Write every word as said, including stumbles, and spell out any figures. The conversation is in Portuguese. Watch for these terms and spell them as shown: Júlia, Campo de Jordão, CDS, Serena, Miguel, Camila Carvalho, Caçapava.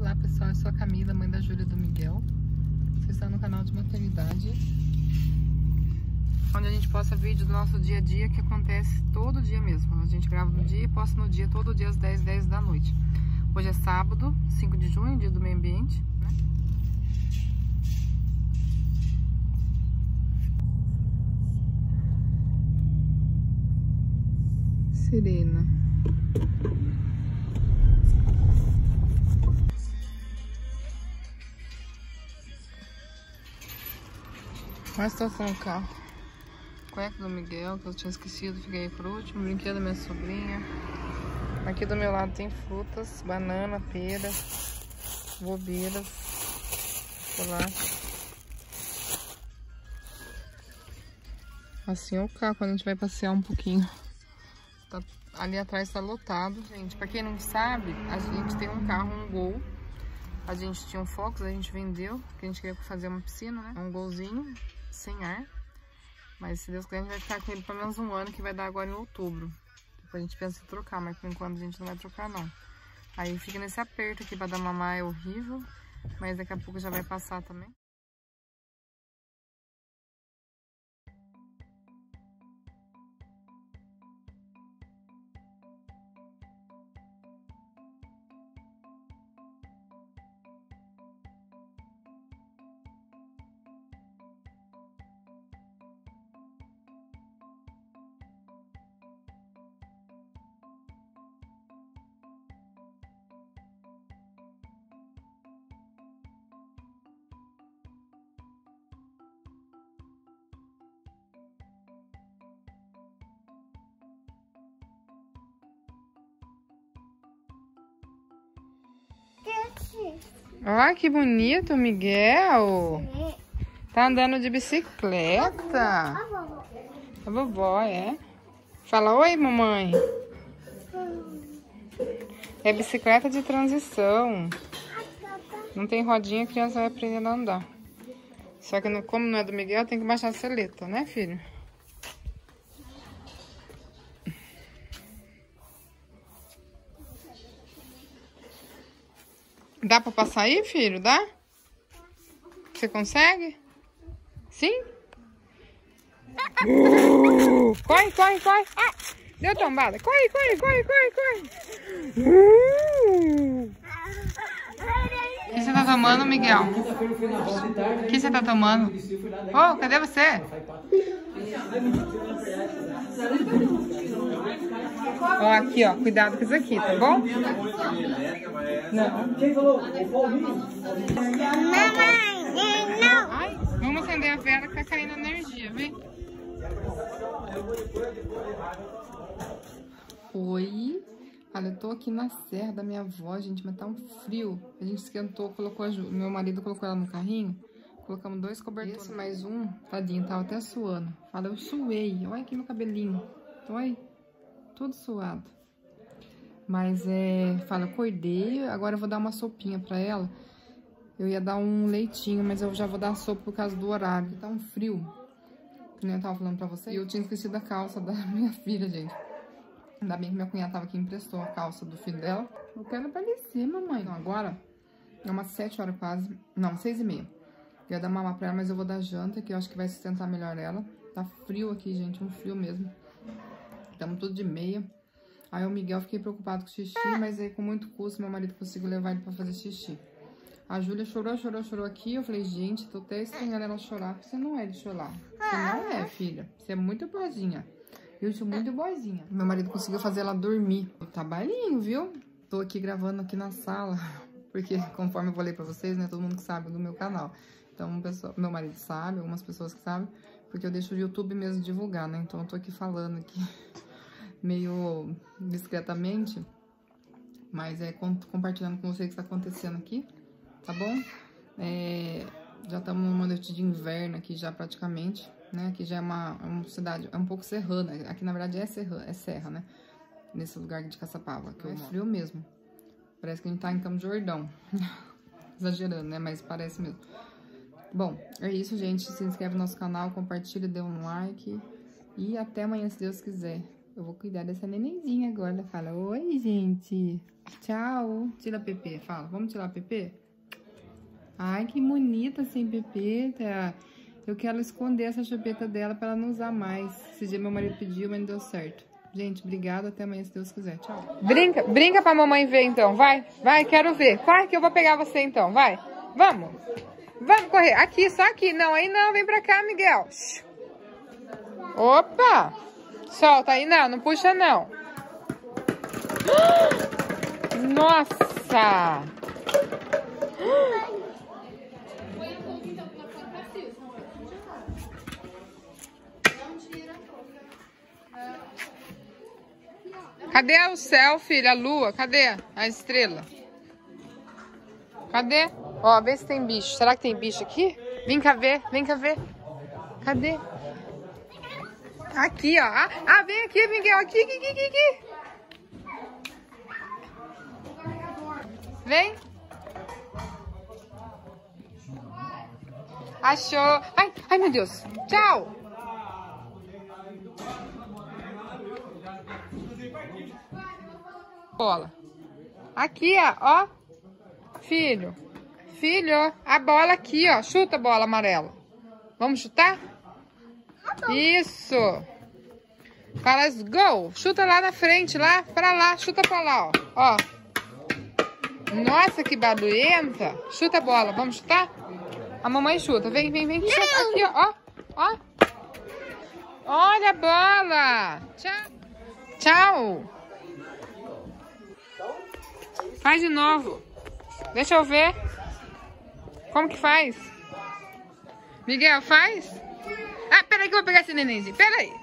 Olá pessoal, eu sou a Camila, mãe da Júlia e do Miguel. Vocês estão no canal de maternidade, onde a gente posta vídeo do nosso dia a dia, que acontece todo dia mesmo. A gente grava no dia e posta no dia, todo dia às dez, dez da noite. Hoje é sábado, cinco de junho, dia do meio ambiente, né? Serena. Olha a situação do carro. Cueca do Miguel, que eu tinha esquecido, fiquei por último. Brinquedo da minha sobrinha. Aqui do meu lado tem frutas, banana, pera, bobeiras, chocolate. Assim é o carro quando a gente vai passear um pouquinho. Tá, ali atrás tá lotado, gente. Pra quem não sabe, a gente tem um carro, um Gol. A gente tinha um Fox, a gente vendeu, porque a gente queria fazer uma piscina, né? Um Golzinho, sem ar. Mas se Deus quiser, a gente vai ficar com ele pelo menos um ano, que vai dar agora em outubro. Depois a gente pensa em trocar, mas por enquanto a gente não vai trocar, não. Aí fica nesse aperto aqui pra dar mamar, é horrível. Mas daqui a pouco já vai passar também. Olha que bonito, Miguel. Tá andando de bicicleta. A vovó, é. Fala oi, mamãe. É bicicleta de transição. Não tem rodinha, a criança vai aprendendo a andar. Só que como não é do Miguel, tem que baixar a seleta, né, filho? Dá pra passar aí, filho? Dá? Você consegue? Sim? Uh, corre, corre, corre. Ah, deu tombada. Corre, corre, corre, corre, corre. Uh. O que você tá tomando, Miguel? O que você tá tomando? Ô, oh, cadê você? Ó, oh, aqui, ó. Cuidado com isso aqui, tá bom? Não. Quem falou? Mamãe, não. Ai, vamos acender a vela que tá caindo energia, vem. Oi. Olha, eu tô aqui na serra da minha avó, gente, mas tá um frio. A gente esquentou, colocou a Ju... meu marido colocou ela no carrinho. Colocamos dois cobertores. Esse mais um, tadinho, tava até suando. Fala, eu suei. Olha aqui meu cabelinho. Olha, todo suado. Mas é... fala, eu acordei, agora eu vou dar uma sopinha pra ela. Eu ia dar um leitinho, mas eu já vou dar sopa por causa do horário. Tá um frio. Que nem eu tava falando pra você. E eu tinha esquecido a calça da minha filha, gente. Ainda bem que minha cunhada tava aqui e emprestou a calça do filho dela. Eu quero aparecer, mamãe. Então, agora é umas sete horas quase. Não, seis e meia. Eu ia dar mamar pra ela, mas eu vou dar janta, que eu acho que vai sustentar melhor ela. Tá frio aqui, gente. Um frio mesmo. Estamos tudo de meia. Aí o Miguel, fiquei preocupado com o xixi, mas aí com muito custo meu marido conseguiu levar ele pra fazer xixi. A Júlia chorou, chorou, chorou aqui. Eu falei, gente, tô até estranhando ela chorar, porque você não é de chorar. Você não é, filha. Você é muito boazinha. Eu sou muito boazinha. Meu marido conseguiu fazer ela dormir. O trabalhinho, viu? Tô aqui gravando aqui na sala. Porque, conforme eu falei pra vocês, né? Todo mundo que sabe do meu canal. Então, pessoa, meu marido sabe, algumas pessoas que sabem. Porque eu deixo o YouTube mesmo divulgar, né? Então, eu tô aqui falando aqui meio discretamente. Mas é compartilhando com vocês o que tá acontecendo aqui. Tá bom? É, já estamos numa noite de inverno aqui já praticamente. Né, aqui já é uma, uma cidade, é um pouco serrana. Aqui na verdade é serra, é serra, né? Nesse lugar de Caçapava, que é frio mesmo. Parece que a gente tá em Campo de Jordão. Exagerando, né? Mas parece mesmo. Bom, é isso, gente. Se inscreve no nosso canal, compartilha, dê um like. E até amanhã, se Deus quiser. Eu vou cuidar dessa nenenzinha agora. Fala, oi, gente. Tchau. Tira a Pepe, fala. Vamos tirar a Pepe? Ai, que bonita sem pepeta. Eu quero esconder essa chupeta dela pra ela não usar mais. Esse dia meu marido pediu, mas não deu certo. Gente, obrigada. Até amanhã, se Deus quiser. Tchau. Brinca, brinca pra mamãe ver, então. Vai, vai, quero ver. Vai, que eu vou pegar você, então. Vai. Vamos. Vamos correr. Aqui, só aqui. Não, aí não. Vem pra cá, Miguel. Opa. Solta aí. Não, não puxa, não. Nossa. Cadê o céu, filha? A lua? Cadê a estrela? Cadê? Ó, vê se tem bicho. Será que tem bicho aqui? Vem cá ver, vem cá ver. Cadê? Aqui, ó. Ah, vem aqui, Miguel. Aqui, aqui, aqui, aqui. Vem. Achou. Ai, ai, meu Deus. Tchau. Bola. Aqui, ó, ó. Filho. Filho, a bola aqui, ó. Chuta a bola amarela. Vamos chutar? Isso. Fala, gol. Chuta lá na frente, lá, pra lá. Chuta pra lá, ó. Ó. Nossa, que barulhenta. Chuta a bola. Vamos chutar? A mamãe chuta. Vem, vem, vem. Chuta. Aqui, ó. Ó. Olha a bola. Tchau. Tchau. Faz de novo. Deixa eu ver. Como que faz? Miguel, faz? Ah, peraí que eu vou pegar esse nenenzinho. Peraí.